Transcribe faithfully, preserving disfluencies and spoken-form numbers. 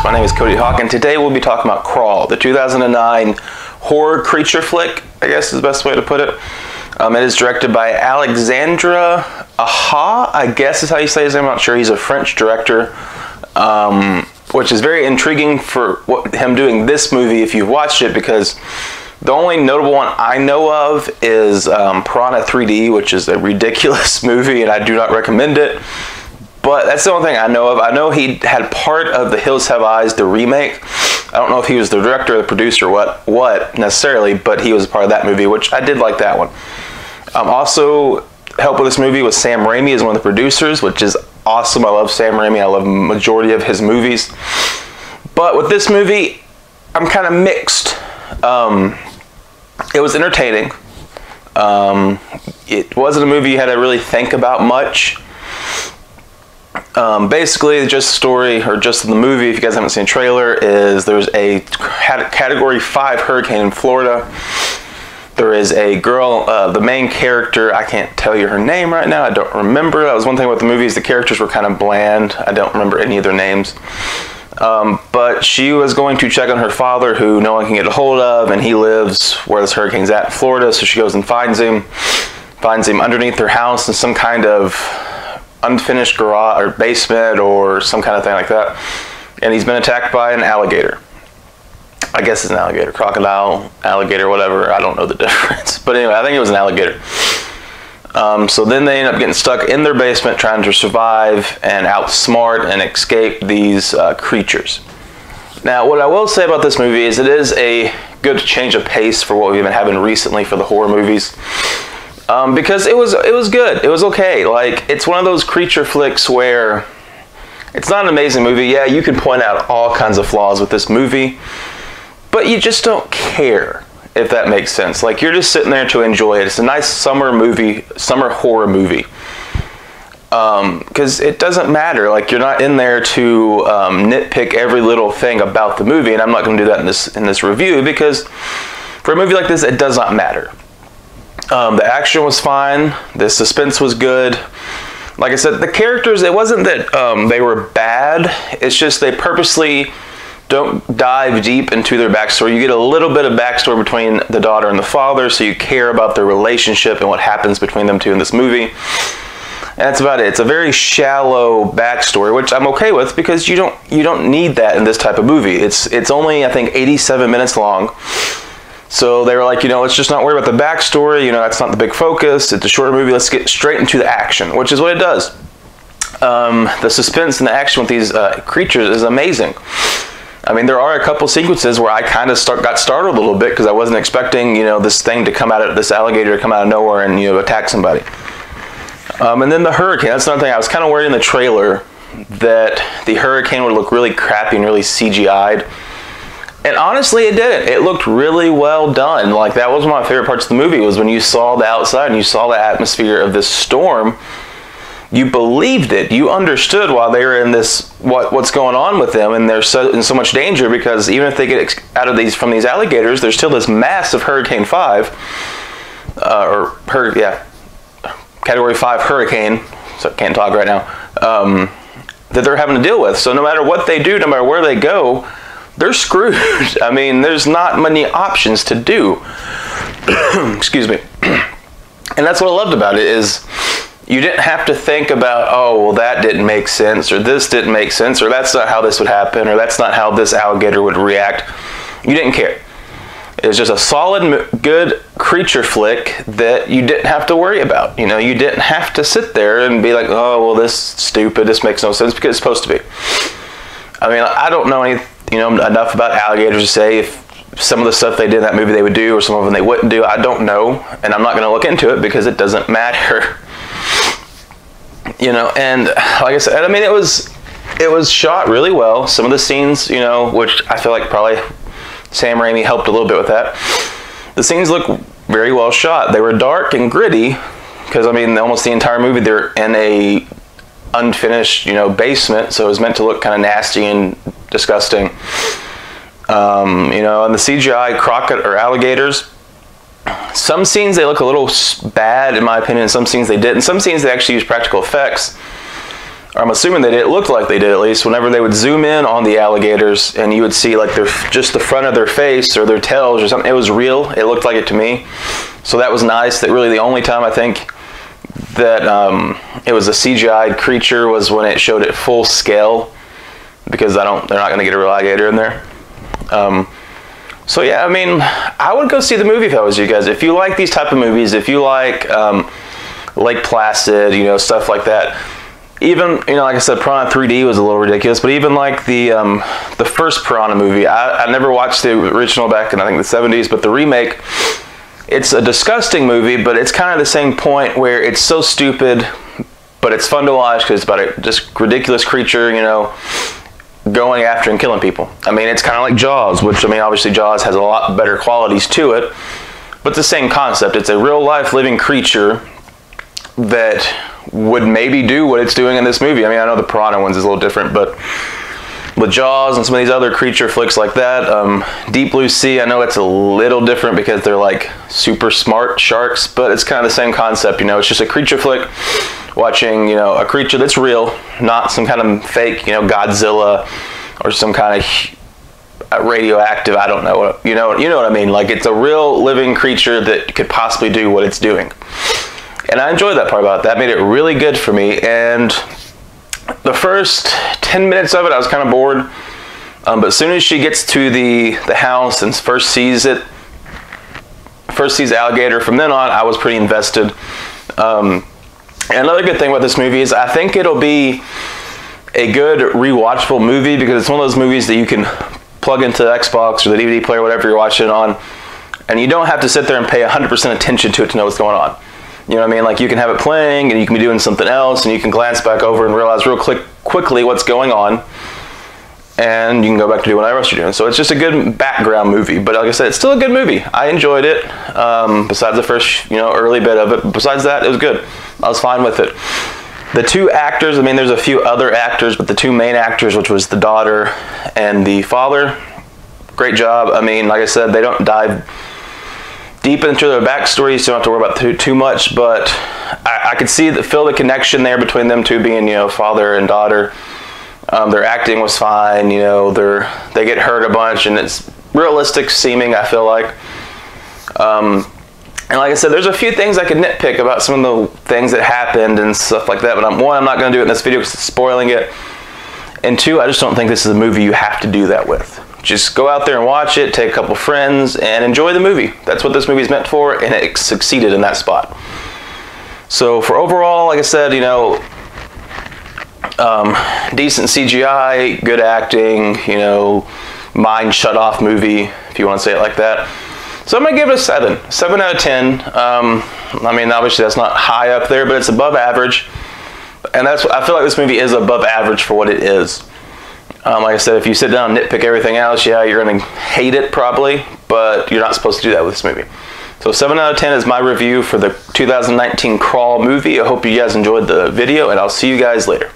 Horrorverse. My name is Cody Hawk, and today we'll be talking about Crawl, the two thousand nine horror creature flick, I guess is the best way to put it. Um, it is directed by Alexandra Aha, I guess is how you say his name. I'm not sure. He's a French director, um, which is very intriguing for what, him doing this movie if you've watched it, because the only notable one I know of is um, Piranha three D, which is a ridiculous movie, and I do not recommend it. But that's the only thing I know of. I know he had part of the Hills Have Eyes, the remake. I don't know if he was the director or the producer, what what necessarily, but he was a part of that movie, which I did like that one. Um, also, help with this movie was Sam Raimi as one of the producers, which is awesome. I love Sam Raimi. I love the majority of his movies. But with this movie, I'm kind of mixed. Um, it was entertaining. Um, it wasn't a movie you had to really think about much. Um, basically, just the story, or just the movie, if you guys haven't seen the trailer, is there's a Category five hurricane in Florida. There is a girl, uh, the main character, I can't tell you her name right now, I don't remember. That was one thing about the movies, the characters were kind of bland. I don't remember any of their names. Um, but she was going to check on her father, who no one can get a hold of, and he lives where this hurricane's at in Florida, so she goes and finds him. Finds him underneath their house in some kind of unfinished garage or basement or some kind of thing like that, and he's been attacked by an alligator. I guess it's an alligator, crocodile, alligator, whatever, I don't know the difference, but anyway, I think it was an alligator. Um, so then they end up getting stuck in their basement trying to survive and outsmart and escape these uh, creatures. Now, what I will say about this movie is it is a good change of pace for what we've been having recently for the horror movies. Um, because it was it was good. It was okay. Like, it's one of those creature flicks where it's not an amazing movie. Yeah, you can point out all kinds of flaws with this movie, but you just don't care, if that makes sense. Like, you're just sitting there to enjoy it. It's a nice summer movie, summer horror movie. Um, 'cause it doesn't matter. Like, you're not in there to um, nitpick every little thing about the movie, and I'm not going to do that in this in this review, because for a movie like this, it does not matter. Um, the action was fine. The suspense was good. Like I said, the characters, it wasn't that um, they were bad. It's just they purposely don't dive deep into their backstory. You get a little bit of backstory between the daughter and the father, so you care about their relationship and what happens between them two in this movie. And that's about it. It's a very shallow backstory, which I'm okay with, because you don't you don't need that in this type of movie. It's, it's only, I think, eighty-seven minutes long. So they were like, you know, let's just not worry about the backstory. You know, that's not the big focus. It's a shorter movie. Let's get straight into the action, which is what it does. Um, the suspense and the action with these uh, creatures is amazing. I mean, there are a couple sequences where I kind of start, got startled a little bit, because I wasn't expecting, you know, this thing to come out of, this alligator to come out of nowhere and, you know, attack somebody. Um, and then the hurricane. That's another thing. I was kind of worried in the trailer that the hurricane would look really crappy and really C G I'd. And honestly, it didn't. It looked really well done. Like, that was one of my favorite parts of the movie, was when you saw the outside and you saw the atmosphere of this storm, you believed it. You understood why they were in this, what what's going on with them, and they're so, in so much danger, because even if they get out of these, from these alligators, there's still this massive Hurricane five, uh, or, her, yeah, Category five hurricane, so I can't talk right now, um, that they're having to deal with. So no matter what they do, no matter where they go, they're screwed. I mean, there's not many options to do. Excuse me. And that's what I loved about it, is you didn't have to think about, oh, well, that didn't make sense, or this didn't make sense, or that's not how this would happen, or that's not how this alligator would react. You didn't care. It was just a solid, good creature flick that you didn't have to worry about. You know, you didn't have to sit there and be like, oh, well, this is stupid, this makes no sense, because it's supposed to be. I mean, I don't know anything, you know, enough about alligators to say if some of the stuff they did in that movie they would do, or some of them they wouldn't do. I don't know, and I'm not going to look into it, because it doesn't matter. You know, and like I said, I mean, it was it was shot really well. Some of the scenes, you know, which I feel like probably Sam Raimi helped a little bit with that. The scenes look very well shot. They were dark and gritty, because I mean, almost the entire movie they're in a unfinished, you know, basement, so it was meant to look kind of nasty and disgusting. Um, you know, and the C G I crocodile or alligators, some scenes they look a little bad in my opinion, some scenes they didn't. Some scenes they actually use practical effects. I'm assuming they did, it looked like they did at least, whenever they would zoom in on the alligators and you would see like their, just the front of their face or their tails or something. It was real, it looked like it to me. So that was nice. That really the only time I think that um, it was a C G I creature was when it showed it full scale, because I don't, they're not going to get a real alligator in there. Um, so yeah, I mean, I would go see the movie if I was you guys. If you like these type of movies, if you like um, Lake Placid, you know, stuff like that. Even, you know, like I said, Piranha three D was a little ridiculous, but even like the um, the first Piranha movie, I, I never watched the original back in I think the seventies, but the remake, it's a disgusting movie, but it's kind of the same point where it's so stupid, but it's fun to watch because it's about a just ridiculous creature, you know, going after and killing people. I mean, it's kind of like Jaws, which, I mean, obviously Jaws has a lot better qualities to it, but it's the same concept. It's a real-life living creature that would maybe do what it's doing in this movie. I mean, I know the Piranha ones is a little different, but with Jaws and some of these other creature flicks like that, um, Deep Blue Sea, I know it's a little different because they're like super smart sharks, but it's kind of the same concept, you know, it's just a creature flick watching, you know, a creature that's real, not some kind of fake, you know, Godzilla or some kind of radioactive, I don't know, you know, you know what I mean, like it's a real living creature that could possibly do what it's doing. And I enjoyed that part about it. That made it really good for me. And the first ten minutes of it, I was kind of bored. Um, but as soon as she gets to the, the house and first sees it, first sees alligator, from then on, I was pretty invested. Um, and another good thing about this movie is I think it'll be a good rewatchable movie, because it's one of those movies that you can plug into the Xbox or the D V D player, whatever you're watching it on, and you don't have to sit there and pay one hundred percent attention to it to know what's going on. You know what I mean? Like you can have it playing and you can be doing something else and you can glance back over and realize real quick, quickly what's going on, and you can go back to do whatever else you're doing. So it's just a good background movie. But like I said, it's still a good movie. I enjoyed it. Um, besides the first, you know, early bit of it. Besides that, it was good. I was fine with it. The two actors, I mean, there's a few other actors, but the two main actors, which was the daughter and the father, great job. I mean, like I said, they don't dive deep into their backstory, so you don't have to worry about too, too much, but I, I could see the, feel the connection there between them two being, you know, father and daughter. Um, their acting was fine, you know, they're, they get hurt a bunch, and it's realistic seeming, I feel like. Um, and like I said, there's a few things I could nitpick about some of the things that happened and stuff like that, but I'm, one, I'm not going to do it in this video because it's spoiling it, and two, I just don't think this is a movie you have to do that with. Just go out there and watch it, take a couple friends, and enjoy the movie. That's what this movie is meant for, and it succeeded in that spot. So for overall, like I said, you know, um, decent C G I, good acting, you know, mind shut off movie, if you want to say it like that. So I'm going to give it a seven. seven out of ten. Um, I mean, obviously that's not high up there, but it's above average. And that's, I feel like this movie is above average for what it is. Um, like I said, if you sit down and nitpick everything else, yeah, you're going to hate it probably, but you're not supposed to do that with this movie. So seven out of ten is my review for the two thousand nineteen Crawl movie. I hope you guys enjoyed the video, and I'll see you guys later.